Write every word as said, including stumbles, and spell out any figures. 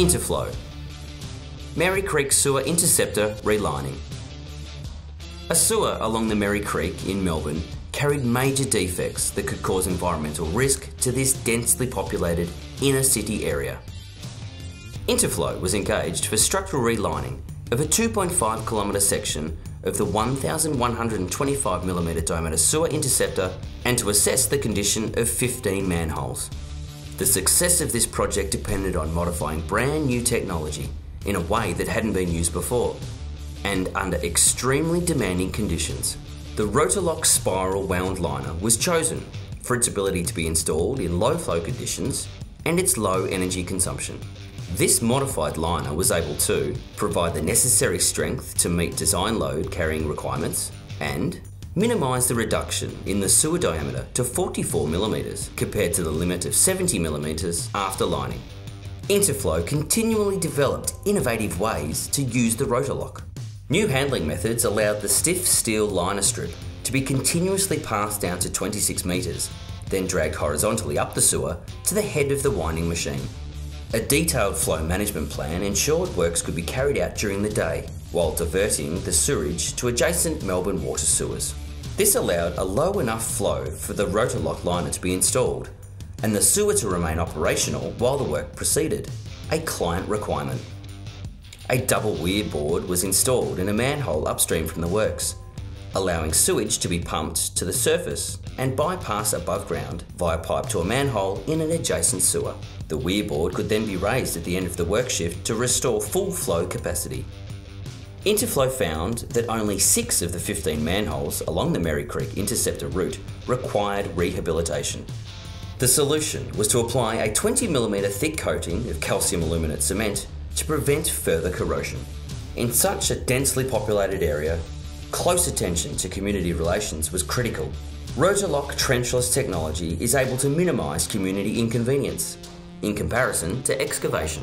Interflow. Merri Creek Sewer Interceptor Relining. A sewer along the Merri Creek in Melbourne carried major defects that could cause environmental risk to this densely populated inner city area. Interflow was engaged for structural relining of a two point five kilometre section of the one thousand one hundred twenty-five millimetre diameter sewer interceptor and to assess the condition of fifteen manholes. The success of this project depended on modifying brand new technology in a way that hadn't been used before and under extremely demanding conditions. The Rotaloc spiral wound liner was chosen for its ability to be installed in low flow conditions and its low energy consumption. This modified liner was able to provide the necessary strength to meet design load carrying requirements and minimise the reduction in the sewer diameter to forty-four millimetres compared to the limit of seventy millimetres after lining. Interflow continually developed innovative ways to use the Rotaloc. New handling methods allowed the stiff steel liner strip to be continuously passed down to twenty-six metres, then dragged horizontally up the sewer to the head of the winding machine. A detailed flow management plan ensured works could be carried out during the day while diverting the sewerage to adjacent Melbourne water sewers. This allowed a low enough flow for the Rotaloc liner to be installed and the sewer to remain operational while the work proceeded, a client requirement. A double weir board was installed in a manhole upstream from the works, allowing sewage to be pumped to the surface and bypass above ground via pipe to a manhole in an adjacent sewer. The weir board could then be raised at the end of the work shift to restore full flow capacity. Interflow found that only six of the fifteen manholes along the Merri Creek interceptor route required rehabilitation. The solution was to apply a twenty millimetre thick coating of calcium aluminate cement to prevent further corrosion. In such a densely populated area, close attention to community relations was critical. Rotaloc trenchless technology is able to minimise community inconvenience in comparison to excavation.